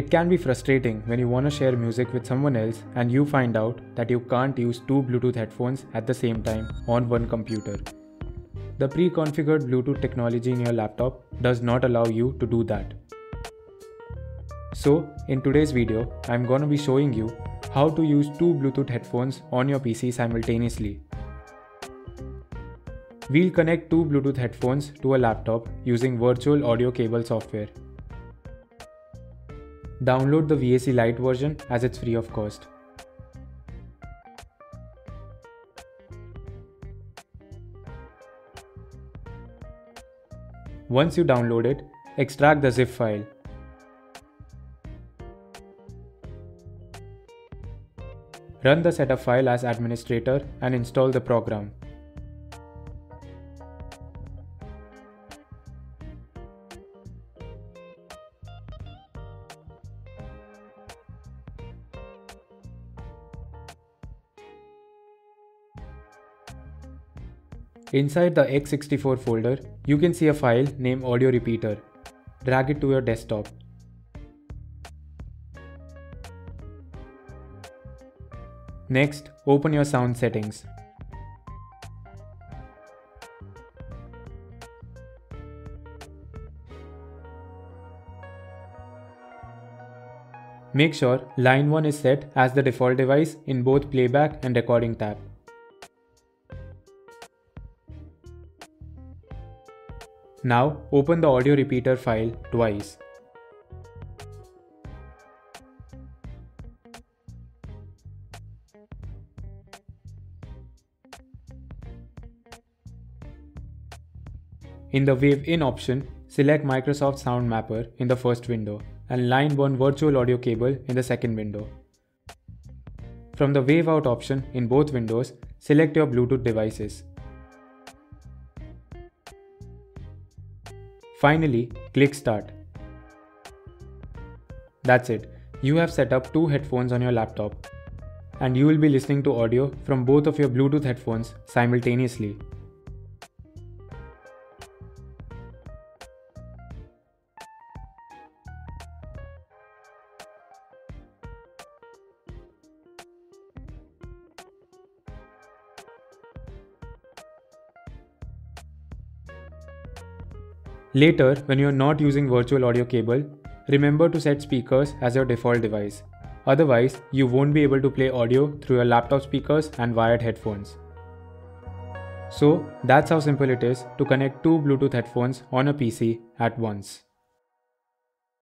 It can be frustrating when you want to share music with someone else and you find out that you can't use two Bluetooth headphones at the same time on one computer. The pre-configured Bluetooth technology in your laptop does not allow you to do that. So, in today's video, I'm gonna be showing you how to use two Bluetooth headphones on your PC simultaneously. We'll connect two Bluetooth headphones to a laptop using Virtual Audio Cable software. Download the VAC Lite version as it's free of cost. Once you download it, extract the zip file. Run the setup file as administrator and install the program. Inside the x64 folder, you can see a file named Audio Repeater. Drag it to your desktop. Next, open your sound settings. Make sure Line 1 is set as the default device in both Playback and Recording tab. Now, open the Audio Repeater file twice. In the Wave In option, select Microsoft Sound Mapper in the first window and Line 1 Virtual Audio Cable in the second window. From the Wave Out option in both windows, select your Bluetooth devices. Finally, click Start. That's it. You have set up two headphones on your laptop and you will be listening to audio from both of your Bluetooth headphones simultaneously. Later, when you are not using Virtual Audio Cable, remember to set speakers as your default device. Otherwise, you won't be able to play audio through your laptop speakers and wired headphones. So, that's how simple it is to connect two Bluetooth headphones on a PC at once.